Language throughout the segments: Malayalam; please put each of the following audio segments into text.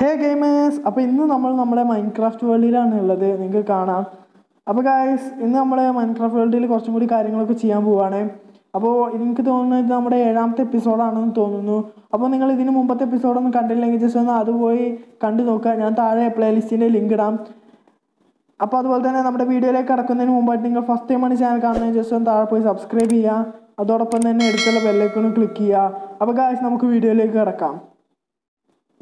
Hey gamers, അപ്പോൾ ഇന്ന് നമ്മൾ നമ്മുടെ മൈൻക്രാഫ്റ്റ് വേൾഡിലാണ് ഉള്ളത്, നിങ്ങൾക്ക് കാണാം. അപ്പോൾ ഗൈസ്, ഇന്ന് നമ്മുടെ മൈൻക്രാഫ്റ്റ് വേൾഡിൽ കുറച്ചും കൂടി കാര്യങ്ങളൊക്കെ ചെയ്യാൻ പോവുകയാണ്. അപ്പോൾ എനിക്ക് തോന്നുന്നു ഇത് നമ്മുടെ 7th എപ്പിസോഡാണെന്ന് തോന്നുന്നു. അപ്പോൾ നിങ്ങൾ ഇതിന് മുമ്പത്തെ എപ്പിസോഡൊന്നും കണ്ടില്ലെങ്കിൽ ജസ്റ്റ് ഒന്ന് അതുപോയി കണ്ടു നോക്കുക. ഞാൻ താഴെ പ്ലേലിസ്റ്റിൻ്റെ ലിങ്ക് ഇടാം. അപ്പോൾ അതുപോലെ തന്നെ നമ്മുടെ വീഡിയോയിലേക്ക് കടക്കുന്നതിന് മുമ്പായിട്ട് നിങ്ങൾ ഫസ്റ്റ് ടൈമാണ് ചാനൽ കാണുന്നത്, ജസ്റ്റ് ഒന്ന് താഴെ പോയി സബ്സ്ക്രൈബ് ചെയ്യുക. അതോടൊപ്പം തന്നെ അടുത്തുള്ള ബെല്ലൈക്കണും ക്ലിക്ക് ചെയ്യുക. അപ്പോൾ ഗൈസ്, നമുക്ക് വീഡിയോയിലേക്ക് കടക്കാം.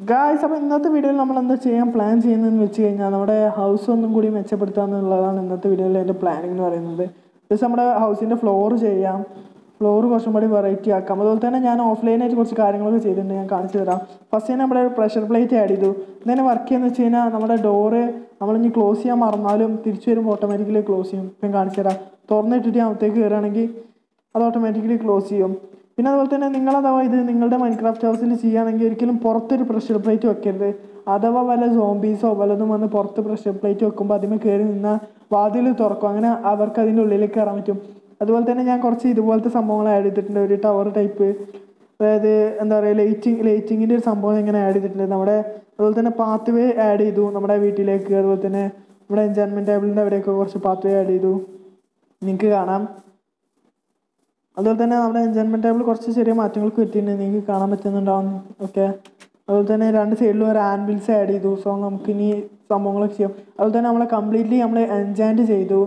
ഗായ്സ്, അപ്പോൾ ഇന്നത്തെ വീഡിയോയിൽ നമ്മൾ എന്താ ചെയ്യാൻ പ്ലാൻ ചെയ്യുന്നതെന്ന് വെച്ച് കഴിഞ്ഞാൽ നമ്മുടെ ഹൗസ് ഒന്നും കൂടി മെച്ചപ്പെടുത്തുക എന്നുള്ളതാണ് ഇന്നത്തെ വീഡിയോയിൽ എൻ്റെ പ്ലാനിങ് എന്ന് പറയുന്നത്. ജസ്റ്റ് നമ്മുടെ ഹൗസിൻ്റെ ഫ്ലോർ ചെയ്യാം, ഫ്ലോർ കുറച്ചും കൂടി വെറൈറ്റി ആക്കാം. അതുപോലെ തന്നെ ഞാൻ ഓഫ്ലൈനായിട്ട് കുറച്ച് കാര്യങ്ങളൊക്കെ ചെയ്തിട്ടുണ്ട്, ഞാൻ കാണിച്ചു തരാം. ഫസ്റ്റ് തന്നെ നമ്മുടെ പ്രഷർ പ്ലേറ്റ് ആഡ് ചെയ്തു. ഇന്നേ വർക്ക് ചെയ്യുന്നത് വെച്ച് കഴിഞ്ഞാൽ നമ്മുടെ ഡോറ് നമ്മളിനി ക്ലോസ് ചെയ്യാൻ മറന്നാലും തിരിച്ചു വരുമ്പോൾ ഓട്ടോമാറ്റിക്കലി ക്ലോസ് ചെയ്യും. ഇപ്പം കാണിച്ചു തരാം. തുറന്നിട്ടിട്ട് അകത്തേക്ക് കയറുകയാണെങ്കിൽ അത് ഓട്ടോമാറ്റിക്കലി ക്ലോസ് ചെയ്യും. പിന്നെ അതുപോലെ തന്നെ നിങ്ങളഥവാ ഇത് നിങ്ങളുടെ മൈൻക്രാഫ്റ്റ് ഹൗസിൽ ചെയ്യുകയാണെങ്കിൽ ഒരിക്കലും പുറത്തൊരു പ്രഷർ പ്ലേറ്റ് വെക്കരുത്. അഥവാ വല്ല സോംബീസോ വല്ലതും വന്ന് പുറത്ത് പ്രഷർ പ്ലേറ്റ് വെക്കുമ്പോൾ അതിന് കയറി നിന്നാൽ വാതിൽ തുറക്കും, അങ്ങനെ അവർക്ക് അതിൻ്റെ ഉള്ളിലേക്ക് കയറാൻ പറ്റും. അതുപോലെ തന്നെ ഞാൻ കുറച്ച് ഇതുപോലത്തെ സംഭവങ്ങൾ ആഡ് ചെയ്തിട്ടുണ്ട്. ഒരു ടവർ ടൈപ്പ്, അതായത് എന്താ പറയുക, ലൈറ്റിങ്ങിൻ്റെ ഒരു സംഭവം ഇങ്ങനെ ആഡ് ചെയ്തിട്ടുണ്ട് നമ്മുടെ. അതുപോലെ തന്നെ പാത്ത് വേ ആഡ് ചെയ്തു നമ്മുടെ വീട്ടിലേക്ക്. അതുപോലെ തന്നെ നമ്മുടെ എൻജോയ്മെൻറ്റ് ടേബിളിൻ്റെ അവിടെയൊക്കെ കുറച്ച് പാത്ത് വേ ആഡ് ചെയ്തു, നിങ്ങൾക്ക് കാണാം. അതുപോലെ തന്നെ നമ്മുടെ എൻജോയ്മെൻറ്റ് ടേബിൾ കുറച്ച് ചെറിയ മാറ്റങ്ങൾക്ക് പറ്റിയിട്ടുണ്ട്, നിങ്ങൾക്ക് കാണാൻ പറ്റുന്നുണ്ടാവും. ഓക്കെ, അതുപോലെ തന്നെ രണ്ട് സൈഡിലും ഒരു ആൻവിൽസ് ആഡ് ചെയ്തു. സോ നമുക്കിനി സംഭവങ്ങളൊക്കെ ചെയ്യാം. അതുപോലെ തന്നെ നമ്മളെ കംപ്ലീറ്റ്ലി നമ്മൾ എൻജാൻറ്റ് ചെയ്തു.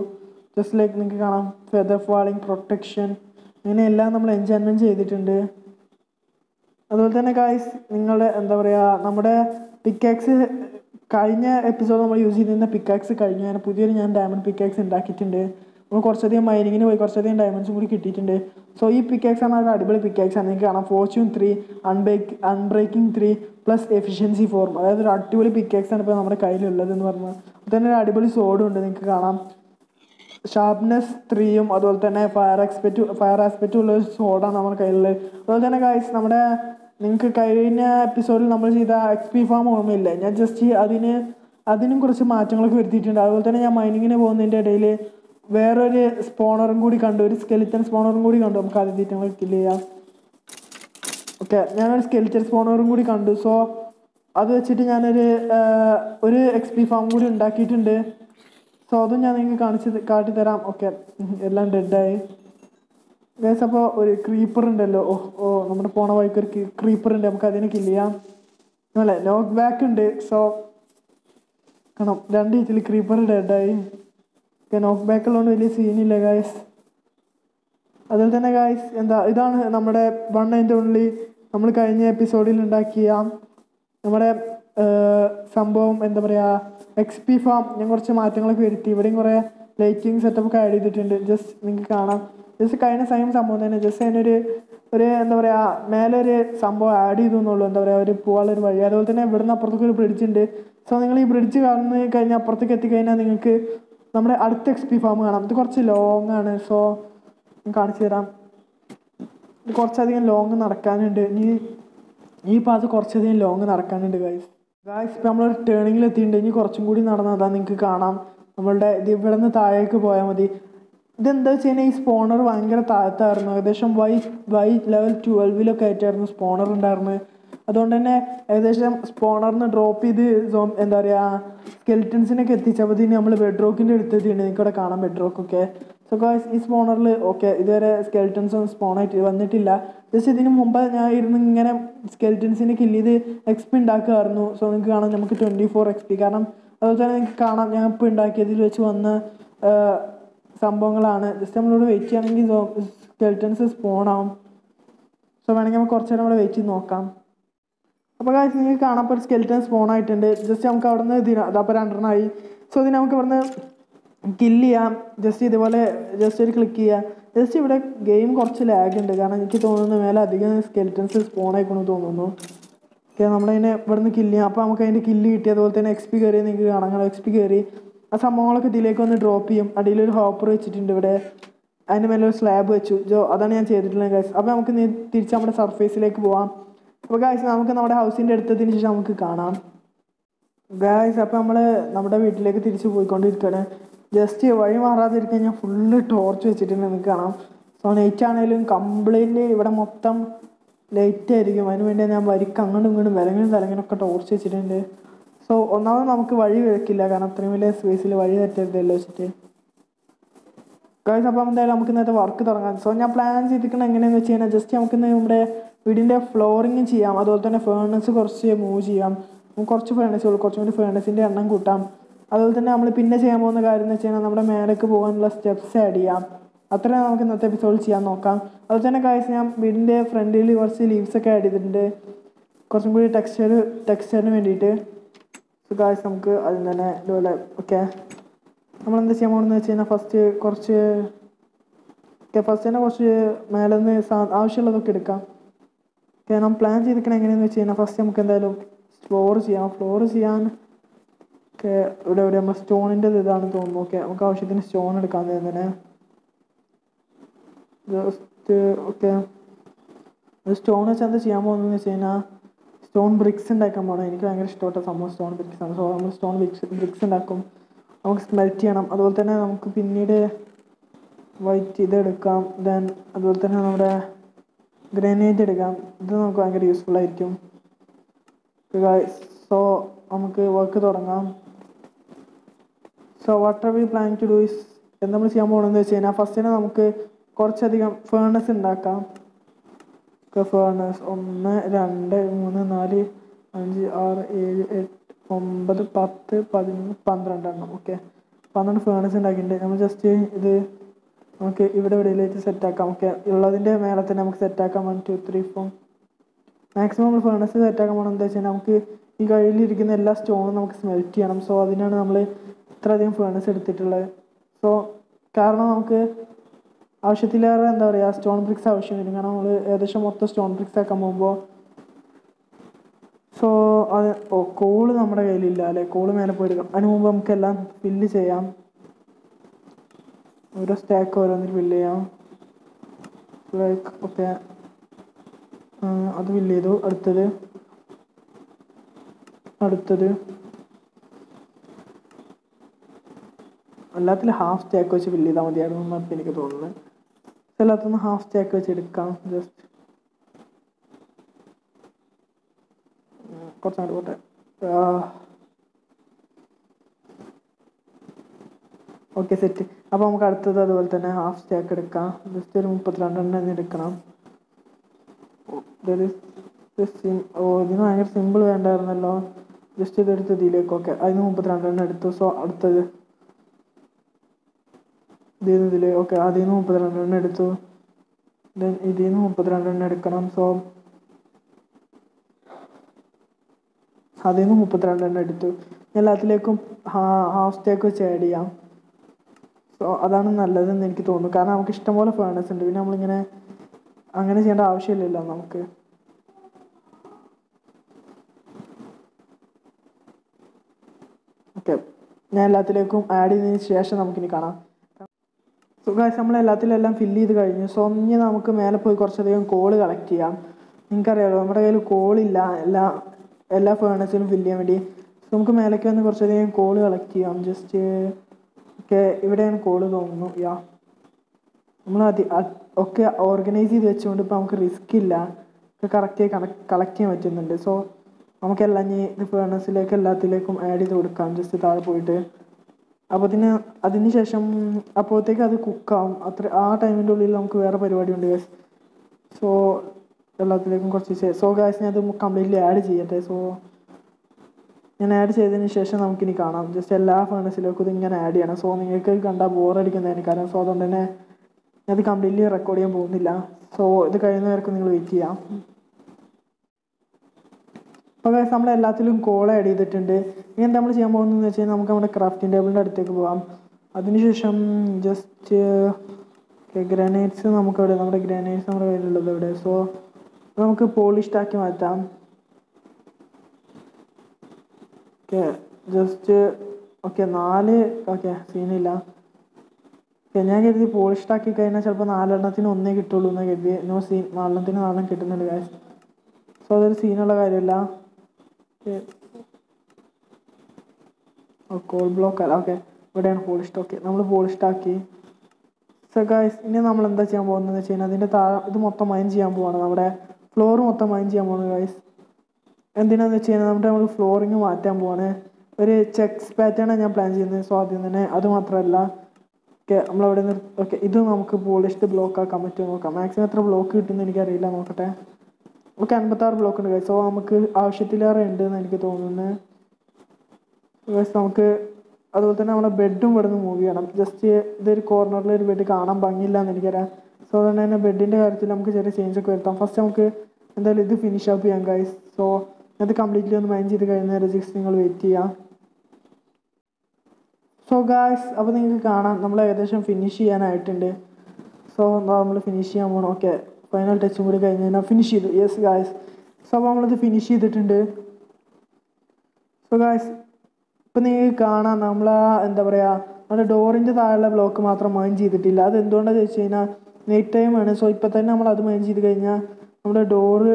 ജസ്റ്റ് ലൈക്ക് നിങ്ങൾക്ക് കാണാം, ഫെദർ ഫാളിങ്, പ്രൊട്ടക്ഷൻ, അങ്ങനെ എല്ലാം നമ്മൾ എൻജോയ്മെൻറ്റ് ചെയ്തിട്ടുണ്ട്. അതുപോലെ തന്നെ ഗൈസ്, നിങ്ങളുടെ എന്താ പറയുക, നമ്മുടെ പിക്കാക്സ് കഴിഞ്ഞ എപ്പിസോഡ് നമ്മൾ യൂസ് ചെയ്തിരുന്ന പിക്കാക്സ് കഴിഞ്ഞു. അങ്ങനെ പുതിയൊരു ഞാൻ ഡയമണ്ട് പിക്കാക്സ് ഉണ്ടാക്കിയിട്ടുണ്ട്. നമ്മൾ കുറച്ചധികം മൈനിങ്ങിന് പോയി കുറച്ചധികം ഡയമണ്ട്സും കൂടി കിട്ടിയിട്ടുണ്ട്. സോ ഈ പിക്കാക്സ് ആണ് ഒരു അടിപൊളി പിക്കാക്സ് ആണ്. നിങ്ങൾക്ക് കാണാം ഫോർച്യൂൺ 3, അൺബ്രേക്കിംഗ് 3 പ്ലസ് എഫിഷ്യൻസി 4. അതായത് ഒരു അടിപൊളി പിക്കാക്സ് ആണ് ഇപ്പോൾ നമ്മുടെ കയ്യിലുള്ളതെന്ന് പറഞ്ഞാൽ. അപ്പോൾ തന്നെ ഒരു അടിപൊളി സോഡും ഉണ്ട്, നിങ്ങൾക്ക് കാണാം. ഷാർപ്നെസ് 3-ഉം അതുപോലെ തന്നെ ഫയർ ആസ്പെക്റ്റും ഉള്ള സോഡാണ് നമ്മുടെ കയ്യിലുള്ളത്. അതുപോലെ തന്നെ ഗൈസ്, നമ്മുടെ നിങ്ങൾക്ക് കഴിഞ്ഞ എപ്പിസോഡിൽ നമ്മൾ ചെയ്ത XP ഫാം ഓർമ്മയില്ല, ഞാൻ ജസ്റ്റ് അതിനും കുറച്ച് മാറ്റങ്ങളൊക്കെ വരുത്തിയിട്ടുണ്ട്. അതുപോലെ തന്നെ ഞാൻ മൈനിങ്ങിന് പോകുന്നതിൻ്റെ ഇടയിൽ വേറൊരു സ്പോണറും കൂടി കണ്ടു, ഒരു സ്കെലിറ്റൻ സ്പോണറും കൂടി കണ്ടു. നമുക്ക് ആദ്യം തീറ്റങ്ങൾ കില്ല് ചെയ്യാം. ഓക്കെ, ഞാനൊരു സ്കെലിറ്റൻ സ്പോണറും കൂടി കണ്ടു. സോ അത് വെച്ചിട്ട് ഞാനൊരു XP ഫാം കൂടി ഉണ്ടാക്കിയിട്ടുണ്ട്. സോ അതും ഞാൻ നിങ്ങൾക്ക് കാട്ടിത്തരാം. ഓക്കെ, എല്ലാം ഡെഡായി ഗൈസ്. അപ്പോൾ ഒരു ക്രീപ്പർ ഉണ്ടല്ലോ, ഓ നമ്മുടെ പോണ വഴിക്ക് ഒരു ക്രീപ്പർ ഉണ്ട്, നമുക്ക് അതിനെ കില്ല് ചെയ്യാം. അല്ലേ, നോക്ക് ബാക്ക് ഉണ്ട്. സോ കാണാം, രണ്ട് ഇതിൽ ക്രീപ്പർ ഡെഡായി. നോക്ക് ബാക്ക് ഉള്ളതുകൊണ്ട് വലിയ സീനില്ല ഗായ്സ്. അതിൽ തന്നെ ഗായ്സ്, ഇതാണ് നമ്മുടെ വൺ ആൻഡ് ഓൺലി നമ്മൾ കഴിഞ്ഞ എപ്പിസോഡിൽ ഉണ്ടാക്കിയ നമ്മുടെ സംഭവം, എന്താ പറയുക, XP ഫാം. ഞാൻ കുറച്ച് മാറ്റങ്ങളൊക്കെ വരുത്തി, ഇവിടെയും കുറേ ലൈറ്റിംഗ് സെറ്റപ്പൊക്കെ ആഡ് ചെയ്തിട്ടുണ്ട്. ജസ്റ്റ് നിങ്ങൾക്ക് കാണാം, ജസ്റ്റ് കഴിഞ്ഞ സെയിം സംഭവം തന്നെ, ജസ്റ്റ് അതിനൊരു എന്താ പറയുക, മേലൊരു സംഭവം ആഡ് ചെയ്തു എന്നുള്ളൂ. എന്താ പറയുക, ഒരു പോകാനുള്ളൊരു വഴി. അതുപോലെ തന്നെ ഇവിടുന്ന് അപ്പുറത്തേക്ക് ഒരു ബ്രിഡ്ജ് ഉണ്ട്. സോ നിങ്ങൾ ഈ ബ്രിഡ്ജ് കടന്ന് കഴിഞ്ഞാൽ അപ്പുറത്തേക്ക് എത്തിക്കഴിഞ്ഞാൽ നിങ്ങൾക്ക് നമ്മുടെ അടുത്ത XP ഫാം കാണാം. ഇത് കുറച്ച് ലോങ് ആണ്, സോ കാണിച്ചു തരാം. ഇത് കുറച്ചധികം ലോങ് നടക്കാനുണ്ട്, ഈ പാസ് കുറച്ചധികം ലോങ് നടക്കാനുണ്ട് ഗൈസ്. ഇപ്പം നമ്മളൊരു ടേണിങ്ങിൽ എത്തിയിട്ടുണ്ട്, ഇനി കുറച്ചും കൂടി നടന്നതാ, നിങ്ങൾക്ക് കാണാം. നമ്മളുടെ ഇത് ഇവിടെ നിന്ന് താഴേക്ക് പോയാൽ മതി. ഇതെന്താ വെച്ച് കഴിഞ്ഞാൽ ഈ സ്പോണർ ഭയങ്കര താഴത്തായിരുന്നു, ഏകദേശം level 12 ആയിട്ടായിരുന്നു സ്പോണർ ഉണ്ടായിരുന്നത്. അതുകൊണ്ട് തന്നെ ഏകദേശം സ്പോണറിന് ഡ്രോപ്പ് ചെയ്ത് എന്താ പറയുക, സ്കെൽറ്റൻസിനൊക്കെ എത്തിച്ചപ്പോഴത്തേന് നമ്മൾ ബെഡ്റോക്കിൻ്റെ അടുത്തെത്തിയുണ്ട്, എനിക്കിവിടെ കാണാം ബെഡ്റോക്കൊക്കെ. സോ ഗൈസ്, ഈ സ്പോണറിൽ ഓക്കെ ഇതുവരെ സ്കെൽറ്റൻസൊന്നും സ്പോണായിട്ട് വന്നിട്ടില്ല. ജസ്റ്റ് ഇതിന് മുമ്പ് ഞാൻ ഇരുന്ന് ഇങ്ങനെ സ്കെൽറ്റൻസിനെ കില്ല് ചെയ്ത് XP ഉണ്ടാക്കുമായിരുന്നു. സോ നിങ്ങൾക്ക് കാണാം, നമുക്ക് 24 XP. കാരണം അതുപോലെ തന്നെ നിങ്ങൾക്ക് കാണാം, ഞാൻ ഇപ്പോൾ ഉണ്ടാക്കിയതിൽ വെച്ച് വന്ന സംഭവങ്ങളാണ്. ജസ്റ്റ് നമ്മളോട് വെയിറ്റ് ചെയ്യുകയാണെങ്കിൽ സ്കെൽറ്റൻസ് സ്പോണാവും. സോ വേണമെങ്കിൽ നമുക്ക് കുറച്ച് നേരം വെയിറ്റ് ചെയ്ത് നോക്കാം. അപ്പോൾ ഗൈസ്, നിങ്ങൾക്ക് കാണാം ഇപ്പോൾ ഒരു സ്കെൽറ്റൻ സ്പോൺ ആയിട്ടുണ്ട്. ജസ്റ്റ് നമുക്ക് അവിടെ നിന്ന് അപ്പോൾ രണ്ടെണ്ണമായി. സോ ഇതിന് നമുക്ക് ഇവിടുന്ന് കില്ല് ചെയ്യാം. ജസ്റ്റ് ഇതുപോലെ ജസ്റ്റ് ഒരു ക്ലിക്ക് ചെയ്യാം. ജസ്റ്റ് ഇവിടെ ഗെയിം കുറച്ച് ലാഗ് ഉണ്ട്, കാരണം എനിക്ക് തോന്നുന്നു മേലെ അധികം സ്കെൽറ്റൻസ് സ്പോൺ ആയിക്കണമെന്ന് തോന്നുന്നു. ഓക്കെ, നമ്മളതിനെ ഇവിടുന്ന് കില്ല് ചെയ്യാം. അപ്പോൾ നമുക്ക് അതിൻ്റെ കില്ല് കിട്ടി. അതുപോലെ തന്നെ XP കയറി, നിങ്ങൾക്ക് കാണാം XP കയറി. ആ സംഭവങ്ങളൊക്കെ ഇതിലേക്ക് വന്ന് ഡ്രോപ്പ് ചെയ്യും. അടിയിലൊരു ഹോപ്പർ വെച്ചിട്ടുണ്ട് ഇവിടെ, അതിൻ്റെ മേലെ ഒരു സ്ലാബ് വെച്ചു. അതാണ് ഞാൻ ചെയ്തിട്ടുള്ളത് ഗൈസ്. അപ്പോൾ നമുക്ക് തിരിച്ച് നമ്മുടെ സർഫേസിലേക്ക് പോവാം. അപ്പോൾ ഗൈസ്, നമുക്ക് നമ്മുടെ ഹൗസിൻ്റെ അടുത്തതിന് ശേഷം നമുക്ക് കാണാം ഗൈസ്. അപ്പോൾ നമ്മൾ നമ്മുടെ വീട്ടിലേക്ക് തിരിച്ച് പോയിക്കൊണ്ടിരിക്കുകയാണ്. ജസ്റ്റ് വഴി മാറാതിരിക്കാൻ ഞാൻ ഫുള്ള് ടോർച്ച് വെച്ചിട്ടുണ്ട്, നിങ്ങൾക്ക് കാണാം. സോ നൈറ്റ് ആണെങ്കിലും കംപ്ലീറ്റ്ലി ഇവിടെ മൊത്തം ലൈറ്റ് ആയിരിക്കും. അതിന് വേണ്ടി ഞാൻ വരിക്ക് അങ്ങോട്ടും ഇങ്ങോട്ടും വിലങ്ങും വിലങ്ങനൊക്കെ ടോർച്ച് വെച്ചിട്ടുണ്ട്. സോ ഒന്നാമത് നമുക്ക് വഴി വെക്കില്ല, കാരണം അത്രയും വലിയ സ്പേസിൽ വഴി തെറ്റരുതല്ലോ വെച്ചിട്ട്. കാര്യം അപ്പം എന്തായാലും നമുക്ക് ഇന്നത്തെ വർക്ക് തുടങ്ങാം. സോ ഞാൻ പ്ലാൻ ചെയ്തിരിക്കുന്നത് എങ്ങനെയാണെന്ന് വെച്ച് കഴിഞ്ഞാൽ, ജസ്റ്റ് നമുക്കിന്ന് നമ്മുടെ വീടിൻ്റെ ഫ്ലോറിങ് ചെയ്യാം, അതുപോലെ തന്നെ ഫേണസ് കുറച്ച് മൂവ് ചെയ്യാം, കുറച്ച് ഫേണസുകൾ കുറച്ചും കൂടി ഫേണസിൻ്റെ എണ്ണം കൂട്ടാം. അതുപോലെ തന്നെ നമ്മൾ പിന്നെ ചെയ്യാൻ പോകുന്ന കാര്യം എന്ന് വെച്ച് കഴിഞ്ഞാൽ നമ്മുടെ മേലേക്ക് പോകാനുള്ള സ്റ്റെപ്സ് ആഡ് ചെയ്യാം. അത്രയും നമുക്ക് ഇന്നത്തെ എപ്പിസോഡ് ചെയ്യാൻ നോക്കാം. അതുപോലെ തന്നെ കാര്യം ഞാൻ വീടിൻ്റെ ഫ്രണ്ടിൽ കുറച്ച് ലീവ്സൊക്കെ ആഡ് ചെയ്തിട്ടുണ്ട്, കുറച്ചും കൂടി ടെക്സ്ചറിന് വേണ്ടിയിട്ട്. സോ കാര്യം നമുക്ക് അതിൽ തന്നെ ഇതുപോലെ ഓക്കെ നമ്മളെന്താ ചെയ്യാൻ പോകുന്നത് വെച്ച് കഴിഞ്ഞാൽ, ഫസ്റ്റ് തന്നെ കുറച്ച് മേലെ നിന്ന് ആവശ്യമുള്ളതൊക്കെ എടുക്കാം. നമ്മൾ പ്ലാൻ ചെയ്തിരിക്കണം എങ്ങനെയാണെന്ന് വെച്ച് കഴിഞ്ഞാൽ, ഫസ്റ്റ് നമുക്ക് എന്തായാലും ഫ്ലോർ ചെയ്യാൻ ഒക്കെ ഇവിടെ നമ്മൾ സ്റ്റോണിൻ്റെത് ഇതാണെന്ന് തോന്നുന്നു. ഓക്കെ, നമുക്ക് ആവശ്യത്തിന് സ്റ്റോൺ എടുക്കാൻ തന്നെ ജസ്റ്റ് ഓക്കെ. സ്റ്റോൺ വെച്ചാൽ എന്താ ചെയ്യാൻ പോകുന്നതെന്ന് വെച്ച് കഴിഞ്ഞാൽ, സ്റ്റോൺ ബ്രിക്സ് ഉണ്ടാക്കാൻ പോകണം. എനിക്ക് ഭയങ്കര ഇഷ്ടപ്പെട്ട സംഭവം സ്റ്റോൺ ബ്രിക്സ് ആണ്. സോ നമ്മൾ സ്റ്റോൺ ബ്രിക്സ് ഉണ്ടാക്കും, നമുക്ക് സ്മെൽറ്റ് ചെയ്യണം. അതുപോലെ തന്നെ നമുക്ക് പിന്നീട് വൈറ്റ് ഇതെടുക്കാം. ദെൻ അതുപോലെ തന്നെ നമ്മുടെ ഗ്രാനൈറ്റ് എടുക്കാം, ഇത് നമുക്ക് ഭയങ്കര യൂസ്ഫുള്ളായിരിക്കും. സോ നമുക്ക് വർക്ക് തുടങ്ങാം. So what are we plan to do is, എന്താ നമ്മൾ ചെയ്യാൻ പോകണമെന്ന് വെച്ച് കഴിഞ്ഞാൽ, ഫസ്റ്റ് തന്നെ നമുക്ക് കുറച്ചധികം ഫേണസ് ഉണ്ടാക്കാം. ഫേണസ് 1, 2, 3, 4, 5, 6, 7, 8, 9, 10, 11, 12 എണ്ണം. ഓക്കെ, 12 ഫേണസ് ഉണ്ടാക്കിയിട്ടുണ്ട്. നമ്മൾ ജസ്റ്റ് ഇത് നമുക്ക് ഇവിടെ ഇവിടെയിലേക്ക് സെറ്റാക്കാം. ഓക്കെ, ഉള്ളതിൻ്റെ മേലെ തന്നെ നമുക്ക് സെറ്റാക്കാം. 1, 2, 3, 4 മാക്സിമം നമ്മൾ ഫേണസ് സെറ്റാക്കാൻ പോകണം. എന്താ വെച്ച് കഴിഞ്ഞാൽ, നമുക്ക് ഈ കയ്യിലിരിക്കുന്ന എല്ലാ സ്റ്റോണും നമുക്ക് സ്മെൽറ്റ് ചെയ്യണം. സോ അതിനാണ് നമ്മൾ ഇത്രയധികം ഫേണസ് എടുത്തിട്ടുള്ളത്. സോ കാരണം നമുക്ക് ആവശ്യത്തിലേറെ എന്താ പറയുക സ്റ്റോൺ ബ്രിക്സ് ആവശ്യം വരും, കാരണം നമ്മൾ ഏകദേശം മൊത്തം സ്റ്റോൺ ബ്രിക്സ് ആക്കാൻ പോകുമ്പോൾ. സോ അത് കോള് നമ്മുടെ കയ്യിലില്ല അല്ലേ, കോള് മേലെ പോയെടുക്കാം. അതിന് മുമ്പ് നമുക്കെല്ലാം ഫില്ല് ചെയ്യാം, ഓരോ സ്റ്റാക്ക് ഓരോന്നിൽ ഫില്ല് ചെയ്യാം. ലൈക്ക് ഓക്കെ, അത് ഫില്ല് ചെയ്തു. അടുത്തത് എല്ലാത്തിലും ഹാഫ് സ്റ്റാക്ക് വെച്ച് ഫില്ല് ചെയ്താൽ മതിയായിരുന്നു എന്നാണ് ഇപ്പം എനിക്ക് തോന്നുന്നത്. എല്ലാത്തൊന്നും ഹാഫ് സ്റ്റാക്ക് വെച്ച് എടുക്കാം. ജസ്റ്റ് കുറച്ചങ്ങോട്ട് പോട്ടെ. Okay set. അപ്പോൾ നമുക്ക് അടുത്തത് അതുപോലെ തന്നെ ഹാഫ് സ്റ്റാക്ക് എടുക്കാം. ജസ്റ്റ് ഒരു 32 എടുക്കണം. ഇതിന് ഭയങ്കര സിമ്പിൾ വേണ്ടായിരുന്നല്ലോ, ജസ്റ്റ് ഇതെടുത്ത് ഇതിലേക്ക്. ഓക്കെ, അതിന് 32 എടുത്തു. സോ അടുത്തത് ഇതിൽ ഓക്കെ, അതിന് 32 എടുത്തു. ദെൻ ഇതിന് 32 എടുക്കണം. സോ അതിന് 32 എടുത്തു. എല്ലാത്തിലേക്കും ഹാഫ് സ്റ്റാക്ക് വെച്ച് ആഡ് ചെയ്യാം. സോ അതാണ് നല്ലതെന്ന് എനിക്ക് തോന്നുന്നു, കാരണം നമുക്ക് ഇഷ്ടംപോലെ ഫേണസ് ഉണ്ട്, പിന്നെ നമ്മളിങ്ങനെ അങ്ങനെ ചെയ്യേണ്ട ആവശ്യമില്ലല്ലോ നമുക്ക്. ഓക്കെ, ഞാൻ എല്ലാത്തിലേക്കും ആഡ് ചെയ്തതിന് ശേഷം നമുക്കിനി കാണാം. സോ ഗൈസ്, നമ്മൾ എല്ലാത്തിലെല്ലാം ഫില്ല് ചെയ്ത് കഴിഞ്ഞു. സോ ഇനി നമുക്ക് മേലെ പോയി കുറച്ചധികം കോള് കളക്ട് ചെയ്യാം. നിങ്ങൾക്കറിയാമല്ലോ നമ്മുടെ കയ്യിൽ കോളില്ല എല്ലാ ഫേണസിലും ഫില്ല് ചെയ്യാൻ വേണ്ടി. സോ നമുക്ക് മേലേക്ക് വന്ന് കുറച്ചധികം കോള് കളക്ട് ചെയ്യാം. ജസ്റ്റ് ഓക്കെ, ഇവിടെയാണ് കോള് തോന്നുന്നു. യാ, നമ്മൾ ഒക്കെ ഓർഗനൈസ് ചെയ്ത് വെച്ചുകൊണ്ട് ഇപ്പോൾ നമുക്ക് റിസ്ക് ഇല്ല, കറക്റ്റായി കളക്ട് ചെയ്യാൻ പറ്റുന്നുണ്ട്. സോ നമുക്കെല്ലാം ഇനി ഇത് ഫേണസിലേക്ക് എല്ലാത്തിലേക്കും ആഡ് ചെയ്ത് കൊടുക്കാം. ജസ്റ്റ് താഴെ പോയിട്ട് അപ്പോൾ അതിനുശേഷം അപ്പോഴത്തേക്ക് അത് കുക്കാവും. ആ ടൈമിൻ്റെ ഉള്ളിൽ നമുക്ക് വേറെ പരിപാടി ഉണ്ട് ഗൈസ്. സോ എല്ലാത്തിലേക്കും കുറച്ച് സോ ഗൈസ് ഞാൻ അത് കംപ്ലീറ്റ്ലി ആഡ് ചെയ്യട്ടെ. സോ ഞാൻ ആഡ് ചെയ്തതിന് ശേഷം നമുക്കിനി കാണാം. ജസ്റ്റ് എല്ലാ ഫേണസിലേക്കും ഇതിങ്ങനെ ആഡ് ചെയ്യണം. സോ നിങ്ങൾക്ക് കണ്ടാൽ ബോറടിക്കുന്നതിന് കാരണം. സോ അതുകൊണ്ട് തന്നെ അത് കംപ്ലീറ്റ്ലി റെക്കോർഡ് ചെയ്യാൻ പോകുന്നില്ല. സോ ഇത് കഴിയുന്നവർക്ക് നിങ്ങൾ വെയിറ്റ് ചെയ്യാം. അപ്പോൾ ഗൈസ്, നമ്മൾ എല്ലാത്തിലും കോൾ ആഡ് ചെയ്തിട്ടുണ്ട്. ഇനി എന്താ നമ്മൾ ചെയ്യാൻ പോകുന്നതെന്ന് വെച്ച് കഴിഞ്ഞാൽ, നമുക്ക് നമ്മുടെ ക്രാഫ്റ്റിംഗ് ടേബിളിൻ്റെ അടുത്തേക്ക് പോകാം. അതിനുശേഷം ജസ്റ്റ് ഓക്കെ ഗ്രാനൈറ്റ്സ് നമുക്കവിടെ നമ്മുടെ ഗ്രാനൈറ്റ്സ് നമ്മുടെ കയ്യിലുള്ളത് ഇവിടെ. സോ നമുക്ക് പോളിഷ്ഡാക്കി മാറ്റാം. ഓക്കെ ജസ്റ്റ് ഓക്കെ 4 ഓക്കെ സീനില്ല. ഓക്കെ ഞാൻ കരുതി പോളിഷ്ഡാക്കി കഴിഞ്ഞാൽ ചിലപ്പോൾ 4 ഒന്നേ കിട്ടുള്ളൂ എന്ന് കരുതി. നോ സീൻ, 4 കിട്ടുന്നുണ്ട് ഗൈസ്. സോ അതൊരു സീനുള്ള കാര്യമില്ല. കോൾ ബ്ലോക്ക് അല്ല. ഓക്കെ ഇവിടെയാണ് പോളിഷ്ഡ്. ഓക്കെ നമ്മൾ പോളിഷ്ഡാക്കി. സോ ഗൈസ് ഇനി നമ്മൾ എന്താ ചെയ്യാൻ പോകുന്നതെന്ന് വെച്ച് കഴിഞ്ഞാൽ, അതിൻ്റെ താഴെ ഇത് മൊത്തം മൈൻ ചെയ്യാൻ പോവാണ്. നമ്മുടെ ഫ്ലോർ മൊത്തം മൈൻ ചെയ്യാൻ പോകുന്നത് ഗൈസ്. എന്തിനാണെന്ന് വെച്ച് കഴിഞ്ഞാൽ നമ്മുടെ നമ്മൾ ഫ്ലോറിങ് മാറ്റാൻ പോവാണ്. ഒരു ചെക്സ് പാറ്റേണാണ് ഞാൻ പ്ലാൻ ചെയ്യുന്നത്. സോ ആദ്യം തന്നെ അതുമാത്രമല്ല നമ്മളവിടെ നിന്ന് ഓക്കെ ഇത് നമുക്ക് പോളിഷ്ഡ് ബ്ലോക്ക് ആക്കാൻ പറ്റുമോ നോക്കാം. മാക്സിമം എത്ര ബ്ലോക്ക് കിട്ടുമെന്ന് എനിക്കറിയില്ല, നോക്കട്ടെ. ഓക്കെ 56 ബ്ലോക്ക് ഉണ്ട് ഗൈസ്. സോ നമുക്ക് ആവശ്യത്തിലേറെ ഉണ്ട് എന്ന് എനിക്ക് തോന്നുന്നത് ഗൈസ്. നമുക്ക് അതുപോലെ തന്നെ നമ്മുടെ ബെഡും ഇവിടെ നിന്ന് മൂവ് ചെയ്യണം. ജസ്റ്റ് ഇതൊരു കോർണറിൽ ഒരു ബെഡ് കാണാൻ ഭംഗിയില്ല എന്ന് എനിക്കറിയാം. സോ അതുകൊണ്ട് തന്നെ ബെഡിൻ്റെ കാര്യത്തിൽ നമുക്ക് ചെറിയ ചേഞ്ചൊക്കെ വരുത്താം. ഫസ്റ്റ് നമുക്ക് എന്തായാലും ഇത് ഫിനിഷ് അപ്പ് ചെയ്യാം ഗൈസ്. സോ അത് കംപ്ലീറ്റ്ലി ഒന്ന് മൈൻഡ് ചെയ്ത് കഴിയുന്നവരെ ജസ്റ്റ് നിങ്ങൾ വെയിറ്റ് ചെയ്യാം. സോ ഗൈസ് അപ്പോൾ നിങ്ങൾക്ക് കാണാം നമ്മൾ ഏകദേശം ഫിനിഷ് ചെയ്യാനായിട്ടുണ്ട്. സോ നമ്മൾ ഫിനിഷ് ചെയ്യാൻ പോകണം. ഓക്കെ ഫൈനൽ ടച്ചും കൂടി കഴിഞ്ഞ് കഴിഞ്ഞാൽ ഫിനിഷ് ചെയ്തു. Yes guys. സോ അപ്പോൾ നമ്മളിത് ഫിനിഷ് ചെയ്തിട്ടുണ്ട്. സോ ഗൈസ് ഇപ്പം നിങ്ങൾക്ക് കാണാം നമ്മൾ എന്താ പറയുക നമ്മുടെ ഡോറിൻ്റെ താഴെയുള്ള ബ്ലോക്ക് മാത്രം മൈൻ ചെയ്തിട്ടില്ല. അത് എന്തുകൊണ്ടാണെന്ന് ചോദിച്ചു കഴിഞ്ഞാൽ നൈറ്റ് ടൈമാണ്. സോ ഇപ്പോൾ തന്നെ നമ്മൾ അത് മൈൻ ചെയ്ത് കഴിഞ്ഞാൽ നമ്മുടെ ഡോറ്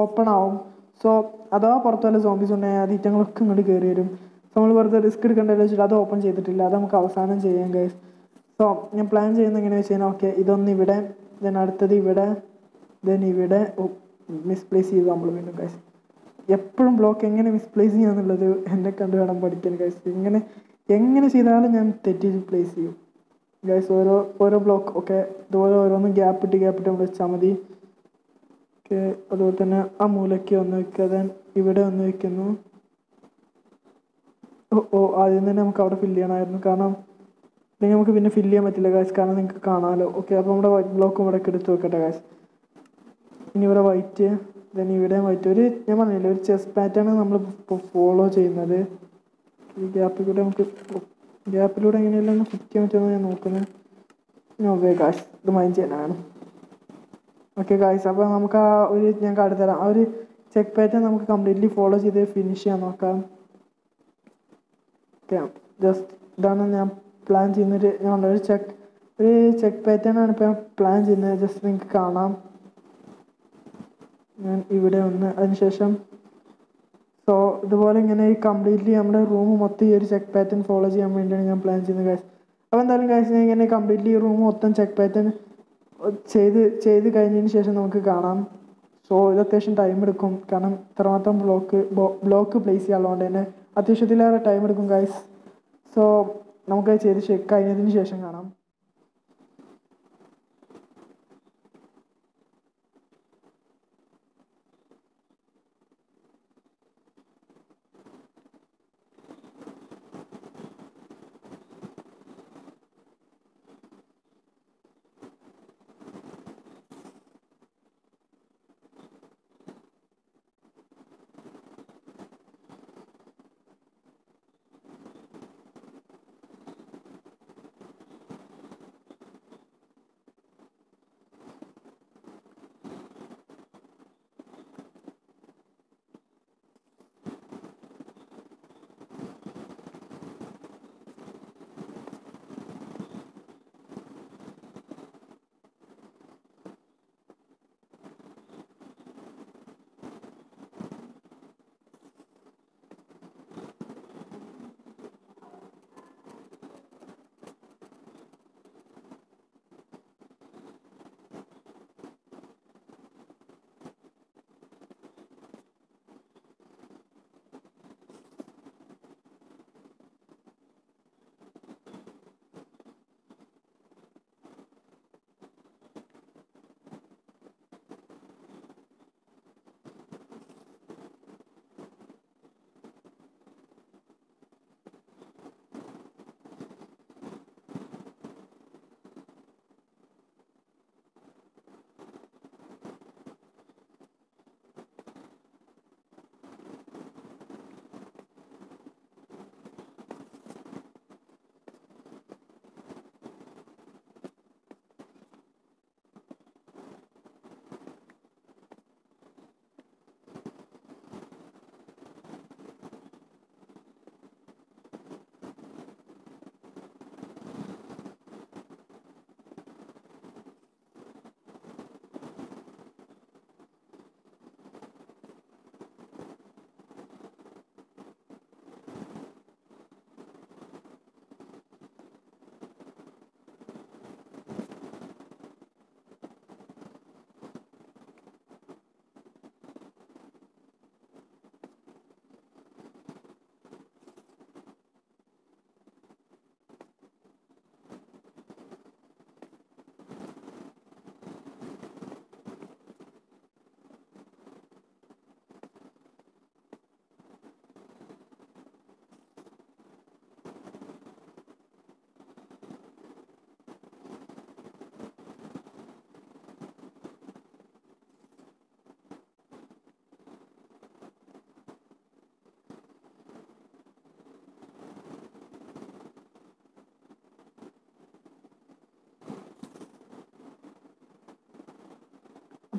ഓപ്പൺ ആവും. സോ അഥവാ പുറത്തു വല്ല സോംബീസ് ഉണ്ടെങ്കിൽ അത് ഇറ്റങ്ങളൊക്കെ ഇങ്ങോട്ട് കയറി വരും. സോ നമ്മൾ വെറുതെ റിസ്ക് എടുക്കേണ്ടതെന്ന് വെച്ചിട്ട് അത് ഓപ്പൺ ചെയ്തിട്ടില്ല. അത് നമുക്ക് അവസാനം ചെയ്യാം ഗൈസ്. സോ ഞാൻ പ്ലാൻ ചെയ്യുന്നത് എങ്ങനെയാണെന്ന് വെച്ച് കഴിഞ്ഞാൽ ഓക്കെ ഇതൊന്നിവിടെ, ദെൻ അടുത്തത് ഇവിടെ, ദെൻ ഇവിടെ മിസ്പ്ലേസ് ചെയ്തു നമ്മൾ വീണ്ടും ഗൈസ്. എപ്പോഴും ബ്ലോക്ക് എങ്ങനെ മിസ്പ്ലേസ് ചെയ്യാന്നുള്ളത് എന്നെ കണ്ടു വേണം പഠിക്കാൻ ഗൈസ്. എങ്ങനെ ചെയ്താലും ഞാൻ തെറ്റിച്ച് പ്ലേസ് ചെയ്യും ഗൈസ്. ഓരോ ബ്ലോക്ക് ഓക്കെ ഇതുപോലെ ഓരോന്നും ഗ്യാപ്പിട്ട് നമ്മൾ വെച്ചാൽ മതി. ഓക്കെ അതുപോലെ തന്നെ ആ മൂലയ്ക്ക് ഒന്ന് വയ്ക്കുക, ദെൻ ഇവിടെ ഒന്ന് വയ്ക്കുന്നു. ഓ ആദ്യം തന്നെ നമുക്ക് അവിടെ ഫില്ല് ചെയ്യണമായിരുന്നു, കാരണം അല്ലെങ്കിൽ നമുക്ക് പിന്നെ ഫില്ല് ചെയ്യാൻ പറ്റില്ല ഗൈസ്, കാരണം നിങ്ങൾക്ക് കാണാമല്ലോ. ഓക്കെ അപ്പോൾ നമ്മുടെ വൈറ്റ് ബ്ലോക്കും ഇവിടെ എടുത്ത് വെക്കട്ടെ ഗൈസ്. ഇനി ഇവിടെ വൈറ്റ്, ദെൻ ഇവിടെ വൈറ്റ്. ഒരു ഞാൻ പറഞ്ഞില്ല ഒരു ചെസ് പാറ്റേണാണ് നമ്മൾ ഫോളോ ചെയ്യുന്നത്. ഈ ഗ്യാപ്പിലൂടെ നമുക്ക് ഗ്യാപ്പിലൂടെ എങ്ങനെയെല്ലാം ഒന്ന് ഫിറ്റ് ചെയ്യാൻ പറ്റുമെന്ന് ഞാൻ നോക്കുന്നത്. ഓക്കെ ഗൈസ് ഇത് മൈൻഡ് ചെയ്യാനാണ്. ഓക്കെ ഗൈസ് അപ്പോൾ നമുക്ക് ആ ഒരു ഞാൻ കാട്ടിത്തരാം. ആ ഒരു ചെക്ക് പാറ്റേൺ നമുക്ക് കംപ്ലീറ്റ്ലി ഫോളോ ചെയ്ത് ഫിനിഷ് ചെയ്യാൻ നോക്കാം. ജസ്റ്റ് ഇതാണ് ഞാൻ പ്ലാൻ ചെയ്യുന്നൊരു ഒരു ചെക്ക് പാറ്റേണാണ് ഇപ്പോൾ ഞാൻ പ്ലാൻ ചെയ്യുന്നത്. ജസ്റ്റ് നിങ്ങൾക്ക് കാണാം ഞാൻ ഇവിടെ ഒന്ന് അതിനുശേഷം. സോ ഇതുപോലെ ഇങ്ങനെ കംപ്ലീറ്റ്ലി നമ്മുടെ റൂം മൊത്തം ഈ ഒരു ചെക്ക് പാറ്റേൺ ഫോളോ ചെയ്യാൻ വേണ്ടിയാണ് ഞാൻ പ്ലാൻ ചെയ്യുന്നത് ഗൈസ്. അപ്പോൾ എന്തായാലും ഗൈസ് ഞാൻ ഇങ്ങനെ കംപ്ലീറ്റ്ലി റൂം മൊത്തം ചെക്ക് പാറ്റേൺ ചെയ്ത് കഴിഞ്ഞതിന് ശേഷം നമുക്ക് കാണാം. സോ ഇത് അത്യാവശ്യം ടൈം എടുക്കും, കാരണം ഇത്രമാത്രം ബ്ലോക്ക് പ്ലേസ് ചെയ്യാനുള്ളതുകൊണ്ട് തന്നെ അത്യാവശ്യത്തിലേറെ ടൈം എടുക്കും ഗൈസ്. സോ നമുക്ക് ചെയ്ത് കഴിഞ്ഞതിന് ശേഷം കാണാം.